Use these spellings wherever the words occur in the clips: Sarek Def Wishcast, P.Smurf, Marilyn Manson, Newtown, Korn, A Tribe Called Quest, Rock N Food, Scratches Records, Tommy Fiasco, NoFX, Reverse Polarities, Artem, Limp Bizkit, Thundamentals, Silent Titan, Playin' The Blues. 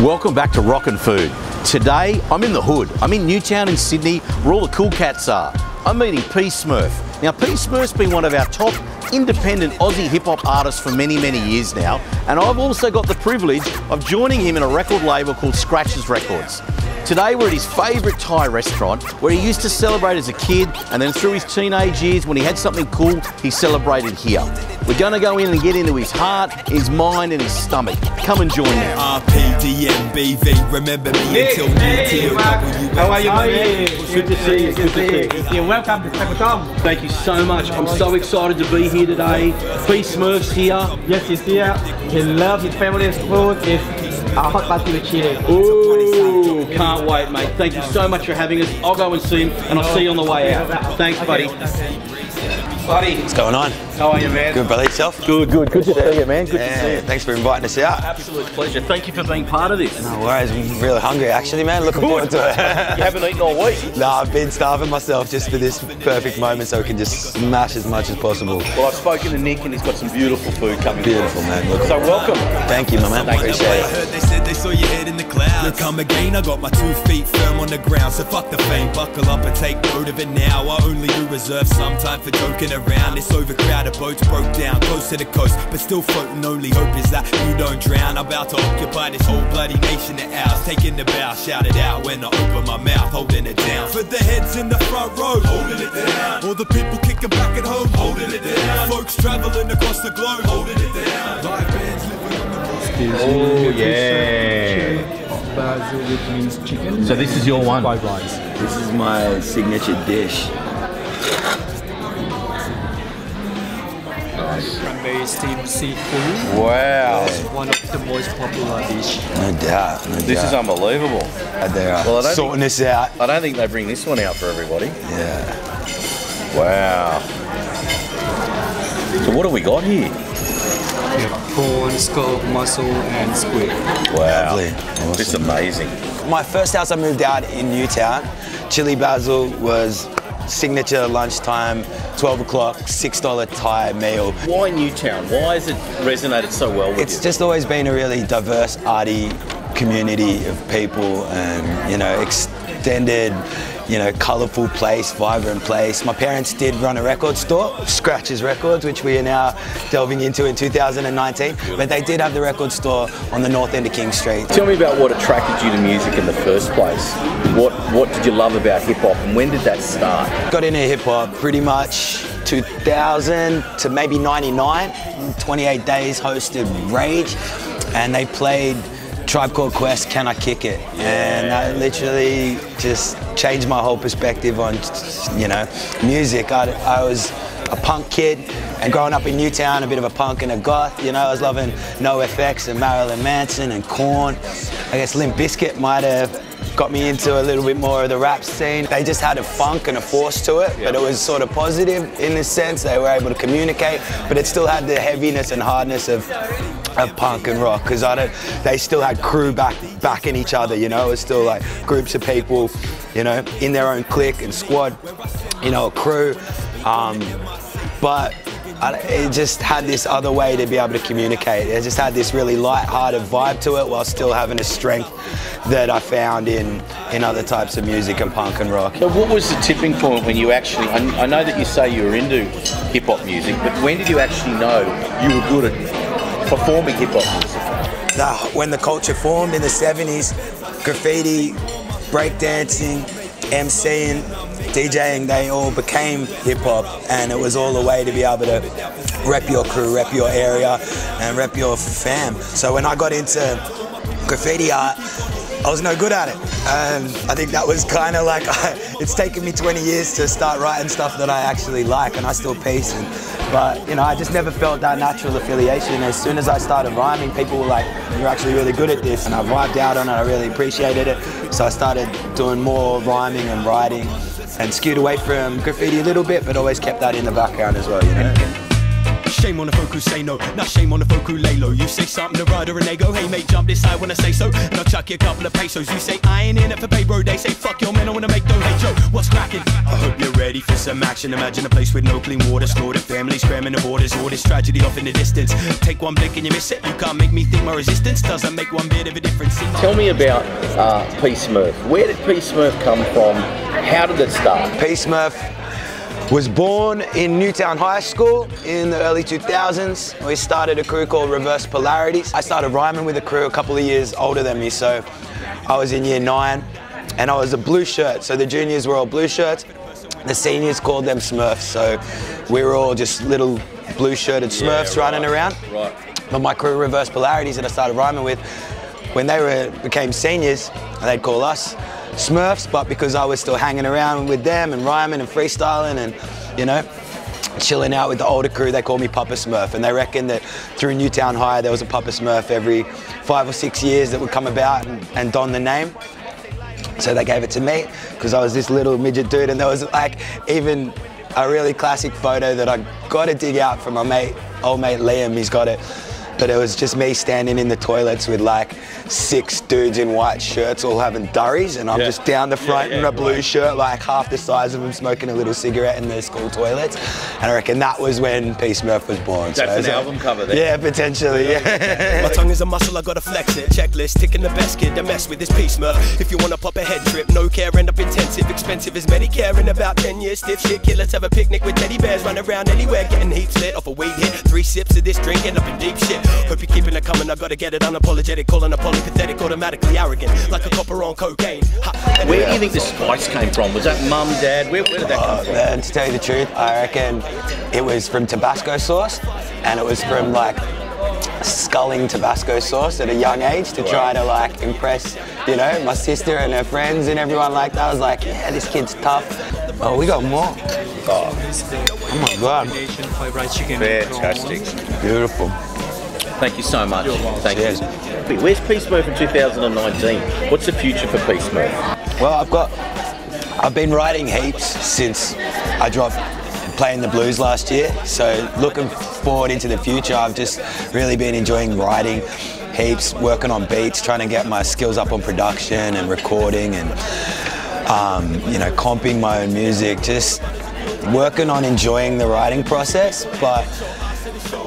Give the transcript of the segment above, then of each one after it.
Welcome back to Rockin' Food. Today, I'm in the hood. I'm in Newtown in Sydney, where all the cool cats are. I'm meeting P.Smurf. Now, P.Smurf's been one of our top independent Aussie hip-hop artists for many, many years now, and I've also got the privilege of joining him in a record label called Scratches Records. Today, we're at his favourite Thai restaurant, where he used to celebrate as a kid, and then through his teenage years, when he had something cool, he celebrated here. We're going to go in and get into his heart, his mind and his stomach. Come and join me. RPDMBV, remember me until Newtown. How are you, mate? Good to see you, good to see you. Welcome to Tapatom. Thank you so much. I'm so excited to be here today. P.Smurf's here. Yes, he's here. He loves his family's food. It's a hot pot with chili. Ooh, can't wait, mate. Thank you so much for having us. I'll go and see him, and I'll see you on the way out. Thanks, buddy. Buddy. What's going on? How are you, man? Good, brother. Yourself? Good, good. Good to see you, man. Good to see you. Thanks for inviting us out. Absolute pleasure. Thank you for being part of this. No worries. I'm really hungry, actually, man. Looking forward to it. You haven't eaten all week? No, I've been starving myself just for this perfect moment so I can just smash as much as possible. Well, I've spoken to Nick and he's got some beautiful food coming. Beautiful, man. Look, so welcome. Thank you, my man. Appreciate it. I heard they said they saw your head in the clouds. Look, come again. I got my 2 feet firm on the ground. So fuck the fame. Buckle up and take note of it now. I only do reserve some time for joking around. This overcrowded boats broke down close to the coast, but still floating. Only hope is that you don't drown. I'm about to occupy this whole bloody nation of ours. Taking the bow, shout it out when I open my mouth, holding it down for the heads in the front row, holding it down. All the people kicking back at home, holding it down. Folks traveling across the globe, holding it down. Live bands living on the road. Oh yeah. Basil, which means chicken. So this is your one. Fried rice. This is my signature dish. Cranberry steamed seafood. Wow. It's one of the most popular dishes. No doubt. No doubt. This is unbelievable. They are sorting this out. I don't think they bring this one out for everybody. Yeah. Wow. So what have we got here? Corn, scallop, mussel, and squid. Wow. Lovely. Awesome. This is amazing. My first house I moved out in Newtown, Chili Basil was signature lunchtime, 12 o'clock, $6 Thai meal. Why Newtown? Why has it resonated so well with you? It's just always been a really diverse, arty community of people and, you know, extended, you know, colourful place, vibrant place. My parents did run a record store, Scratches Records, which we are now delving into in 2019, but they did have the record store on the north end of King Street. Tell me about what attracted you to music in the first place. What did you love about hip-hop and when did that start? Got into hip-hop pretty much 2000 to maybe 99, 28 days hosted Rage, and they played Tribe Called Quest, Can I Kick It? And that literally just changed my whole perspective on, you know, music. I was a punk kid and growing up in Newtown, a bit of a punk and a goth, you know, I was loving NoFX and Marilyn Manson and Korn. I guess Limp Bizkit might have got me into a little bit more of the rap scene. They just had a funk and a force to it, but it was sort of positive in the sense they were able to communicate, but it still had the heaviness and hardness of punk and rock, because they still had crew backing each other, you know. It was still like groups of people, you know, in their own clique and squad, you know, a crew, but it just had this other way to be able to communicate. It just had this really light-hearted vibe to it while still having a strength that I found in other types of music and punk and rock. So what was the tipping point when you actually, I know that you say you were into hip-hop music, but when did you actually know you were good at performing hip-hop music? When the culture formed in the 70s, graffiti, breakdancing, MCing, DJing, they all became hip-hop, and it was all a way to be able to rep your crew, rep your area, and rep your fam. So when I got into graffiti art, I was no good at it. I think that was kind of like, it's taken me 20 years to start writing stuff that I actually like, and I still piece. But, you know, I just never felt that natural affiliation. As soon as I started rhyming, people were like, you're actually really good at this. And I vibed out on it, I really appreciated it. So I started doing more rhyming and writing and skewed away from graffiti a little bit, but always kept that in the background as well, you know. Shame on the folk who say no, not shame on the folk who lay low. You say something to Ryder and they go, hey mate, jump this side when I say so, and I'll chuck you a couple of pesos. You say I ain't in it for pay, bro. They say fuck your man, I wanna make dough. Hey Joe, what's cracking? I hope you're ready for some action. Imagine a place with no clean water, slaughtered families cramming the borders, all this tragedy off in the distance. Take one blink and you miss it. You can't make me think my resistance doesn't make one bit of a difference. Tell me about P.Smurf. Where did P.Smurf come from? How did it start? P.Smurf was born in Newtown High School in the early 2000s. We started a crew called Reverse Polarities. I started rhyming with a crew a couple of years older than me, so I was in year 9 and I was a blue shirt. So the juniors were all blue shirts, the seniors called them Smurfs, so we were all just little blue shirted Smurfs running around. Right. But my crew Reverse Polarities that I started rhyming with, when they became seniors, they'd call us Smurfs, but because I was still hanging around with them and rhyming and freestyling and, you know, chilling out with the older crew, they called me Papa Smurf. And they reckon that through Newtown High there was a Papa Smurf every 5 or 6 years that would come about and don the name. So they gave it to me because I was this little midget dude, and there was like even a really classic photo that I got to dig out from my mate, old mate Liam, he's got it. But it was just me standing in the toilets with like 6 dudes in white shirts all having durries, and I'm just down the front in a blue shirt like half the size of them smoking a little cigarette in the school toilets. And I reckon that was when P.Smurf was born. That's so an album cover there. Yeah, potentially, yeah. My tongue is a muscle, I gotta flex it. Checklist, ticking the best kid to mess with this P.Smurf. If you wanna pop a head trip, no care, end up intensive, expensive as Medicare in about 10 years. Stiff shit, kid, let's have a picnic with teddy bears, run around anywhere, getting heaps lit off a weed hit. 3 sips of this drink, end up in deep shit. Hope you're keeping it coming, I gotta get it unapologetic, calling a polypathetic, automatically arrogant, like a copper on cocaine. Where do you think the spice came from? Was that mum, dad? Where did that come from? Man, to tell you the truth, I reckon it was from Tabasco sauce, and it was from like sculling Tabasco sauce at a young age to try to like impress, you know, my sister and her friends and everyone like that. I was like, yeah, this kid's tough. Oh, we got more. Oh my God. Fantastic. Beautiful. Thank you so much. Thank you. Where's P.Smurf in 2019? What's the future for P.Smurf? Well, I've been writing heaps since I dropped playing the blues last year. So looking forward into the future, I've just really been enjoying writing heaps, working on beats, trying to get my skills up on production and recording and you know, comping my own music. Just working on enjoying the writing process, but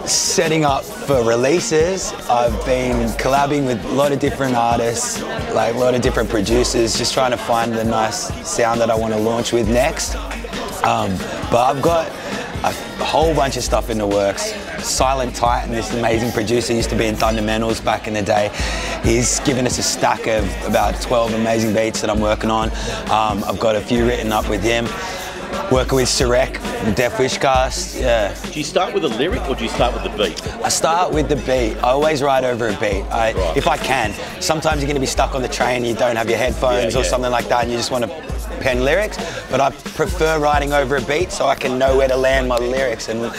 setting up for releases, I've been collabing with a lot of different artists, like a lot of different producers, just trying to find the nice sound that I want to launch with next. But I've got a whole bunch of stuff in the works. Silent Titan, this amazing producer, used to be in Thundamentals back in the day. He's given us a stack of about 12 amazing beats that I'm working on. I've got a few written up with him. Working with Sarek Def Wishcast, yeah. Do you start with a lyric or do you start with the beat? I start with the beat. I always write over a beat, if I can. Sometimes you're going to be stuck on the train, you don't have your headphones or something like that, and you just want to pen lyrics, but I prefer writing over a beat so I can know where to land my lyrics and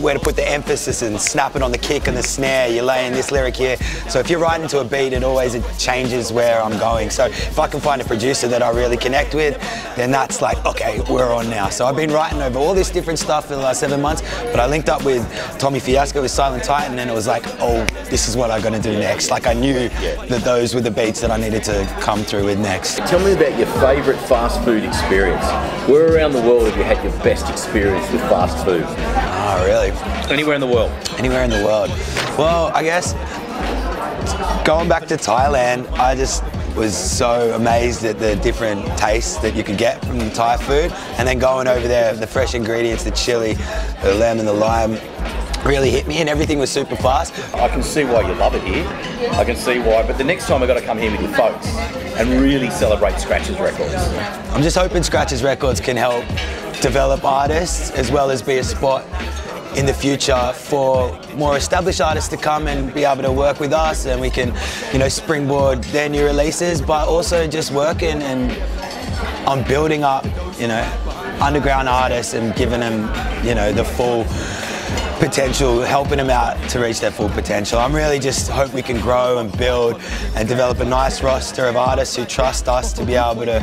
where to put the emphasis and snap it on the kick and the snare, you're laying this lyric here. So if you're writing to a beat, it always changes where I'm going. So if I can find a producer that I really connect with, then that's like, okay, we're on now. So I've been writing over all this different stuff for the last 7 months, but I linked up with Tommy Fiasco with Silent Titan, and it was like, oh, this is what I'm gonna do next. Like I knew that those were the beats that I needed to come through with next. Tell me about your favorite fast food experience. Where around the world have you had your best experience with fast food? Oh, really? Anywhere in the world. Anywhere in the world. Well, I guess going back to Thailand, I just was so amazed at the different tastes that you could get from Thai food. And then going over there, the fresh ingredients, the chili, the lamb and the lime, really hit me, and everything was super fast. I can see why you love it here. I can see why, but the next time I got to come here with your folks and really celebrate Scratches Records. I'm just hoping Scratches Records can help develop artists as well as be a spot in the future for more established artists to come and be able to work with us, and we can, you know, springboard their new releases, but also just working and on building up, you know, underground artists and giving them, you know, the full potential, helping them out to reach their full potential. I'm really just hope we can grow and build and develop a nice roster of artists who trust us to be able to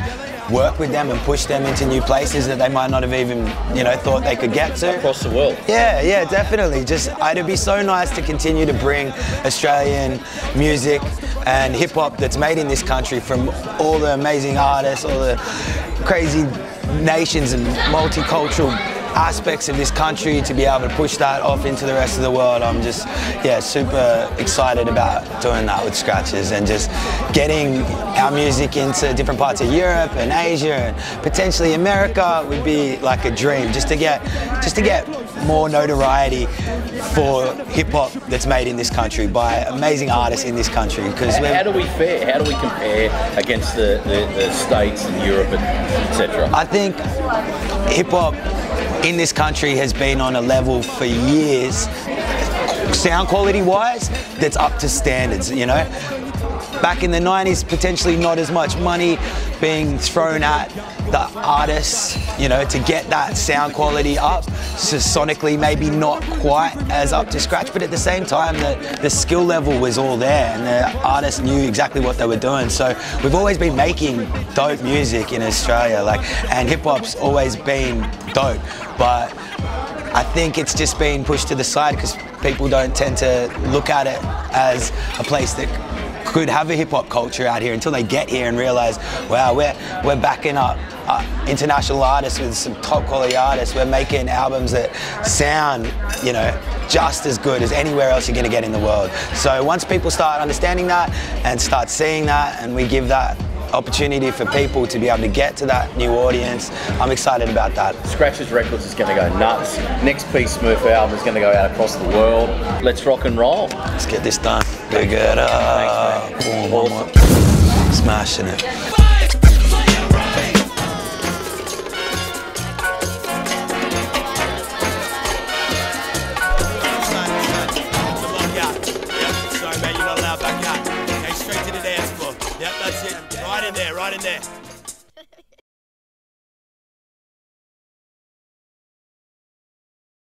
work with them and push them into new places that they might not have even, you know, thought they could get to. Across the world. Yeah, yeah, definitely. Just, it'd be so nice to continue to bring Australian music and hip hop that's made in this country from all the amazing artists, all the crazy nations and multicultural aspects of this country, to be able to push that off into the rest of the world. I'm just, yeah, super excited about doing that with Scratches and just getting our music into different parts of Europe and Asia and potentially America would be like a dream, just to get more notoriety for hip hop that's made in this country by amazing artists in this country. Because how do we fare? How do we compare against the States and Europe and etc.? I think hip hop in this country has been on a level for years, sound quality wise, that's up to standards, you know. Back in the 90s, potentially not as much money being thrown at the artists, you know, to get that sound quality up. So sonically, maybe not quite as up to scratch, but at the same time, the skill level was all there and the artists knew exactly what they were doing. So we've always been making dope music in Australia, like, and hip hop's always been dope, but I think it's just been pushed to the side because people don't tend to look at it as a place that could have a hip hop culture out here until they get here and realize, wow, we're backing up international artists with some top quality artists. We're making albums that sound, you know, just as good as anywhere else you're gonna get in the world. So once people start understanding that and start seeing that, and we give that opportunity for people to be able to get to that new audience, I'm excited about that. Scratches Records is going to go nuts. Next P.Smurf album is going to go out across the world. Let's rock and roll. Let's get this done. Big it up. Thanks, mate. Awesome. Smashing it. Right in there.